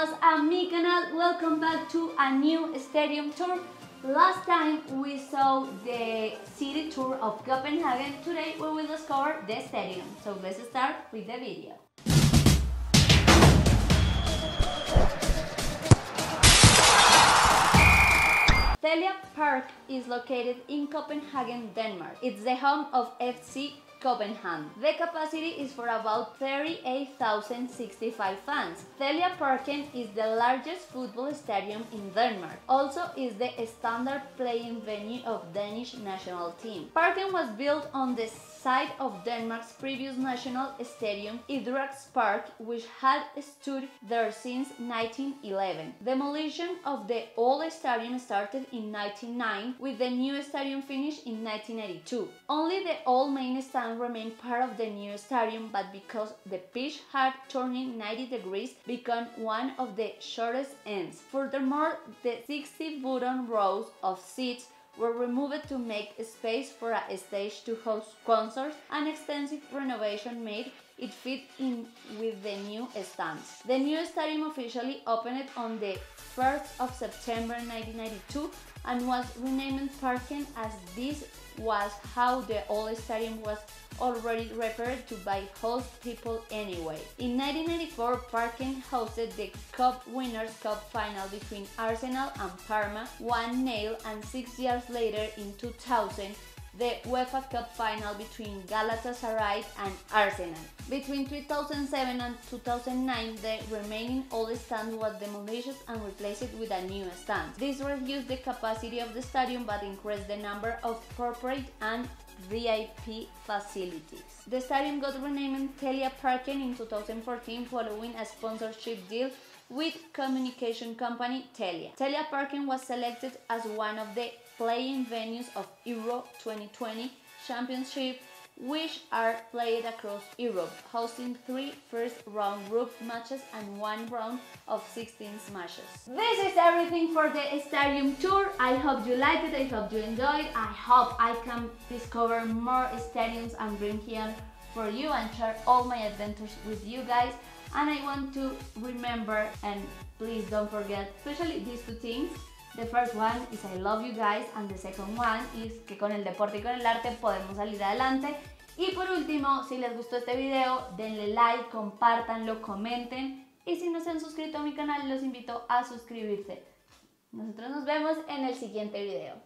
Mas and my canal, welcome back to a new stadium tour. Last time we saw the city tour of Copenhagen, today we will discover the stadium. So let's start with the video. Park is located in Copenhagen, Denmark. It's the home of FC Copenhagen. The capacity is for about 38,065 fans. Parken is the largest football stadium in Denmark. Also is the standard playing venue of Danish national team. Parken was built on the site of Denmark's previous national stadium, Idrætspark, which had stood there since 1911. Demolition of the old stadium started in 1909, with the new stadium finished in 1982. Only the old main stand remained part of the new stadium, but because the pitch had turning 90 degrees, became one of the shortest ends. Furthermore, the 60 wooden rows of seats were removed to make space for a stage to host concerts. An extensive renovation made it fit in with the new stands. The new stadium officially opened on the 1st of September 1992 and was renamed Parken, as this was how the old stadium was already referred to by host people anyway. In 1994, Parken hosted the Cup Winners' Cup final between Arsenal and Parma, 1-0, and 6 years later, in 2000, the UEFA Cup final between Galatasaray and Arsenal. Between 2007 and 2009, the remaining old stand was demolished and replaced with a new stand. This reduced the capacity of the stadium but increased the number of corporate and VIP facilities. The stadium got renamed Parken in 2014 following a sponsorship deal with communication company Telia. Parken was selected as one of the playing venues of Euro 2020 championship, which are played across Europe, hosting 3 first-round group matches and 1 round of 16 matches. This is everything for the stadium tour. I hope you liked it, I hope you enjoyed it. I hope I can discover more stadiums and bring here for you and share all my adventures with you guys. And I want to remember, and please don't forget, especially these 2 things. The first one is I love you guys, and the second one is que con el deporte y con el arte podemos salir adelante. Y por último, si les gustó este video, denle like, compártanlo, comenten, y si no se han suscrito a mi canal, los invito a suscribirse. Nosotros nos vemos en el siguiente video.